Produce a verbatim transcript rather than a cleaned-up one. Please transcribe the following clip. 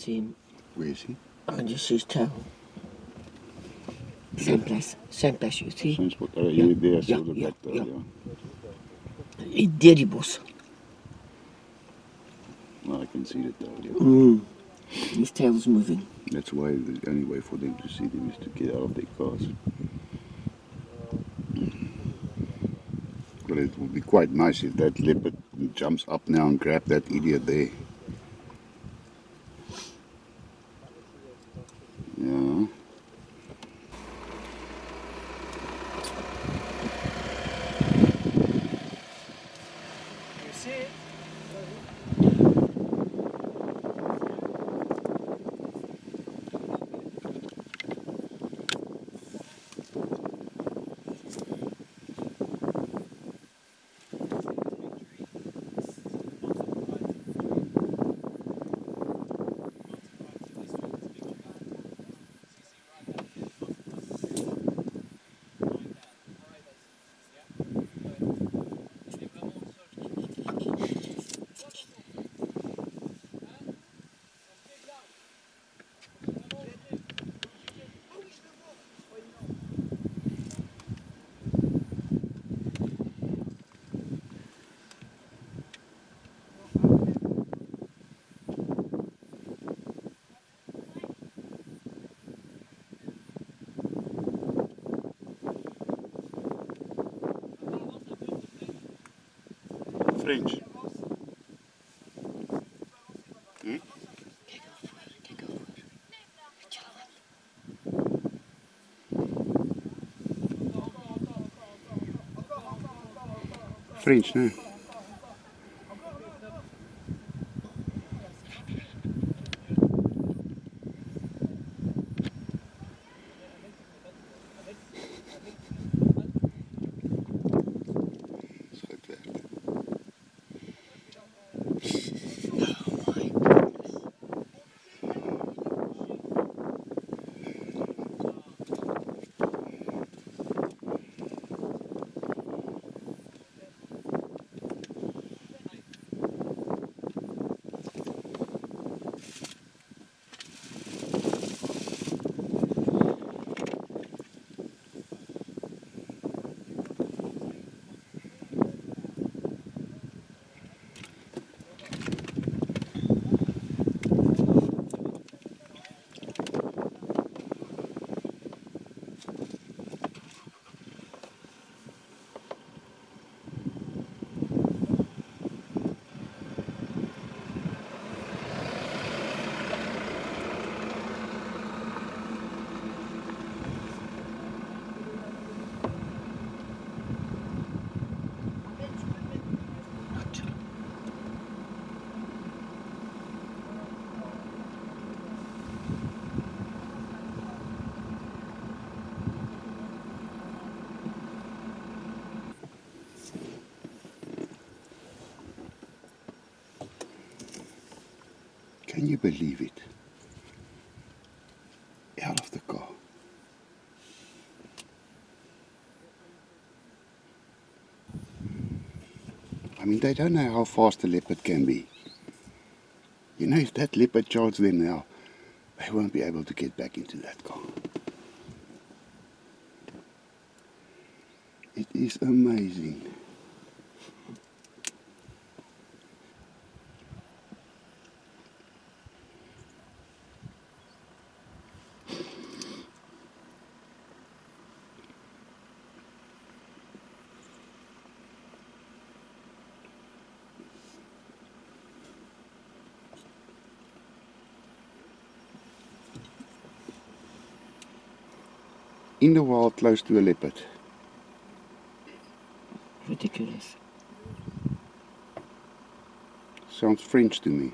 see him. Where is he? Under his towel. Same place, same place, you see? Same spot, uh, yeah, yeah, there, so yeah, the yeah, there, yeah. yeah. It, there he was. Well, I can see the tail, yeah. Mm. His tail is moving. That's why the only way for them to see them is to get out of their cars. But it would be quite nice if that leopard jumps up now and grabs that idiot there. Yeah. French. Hmm? Kijk over, kijk over. Weet je wat? French, nee. Can you believe it? Out of the car. I mean, they don't know how fast a leopard can be. You know, if that leopard charges them now, they won't be able to get back into that car. It is amazing. In the wild, close to a leopard. Ridiculous. Sounds French to me.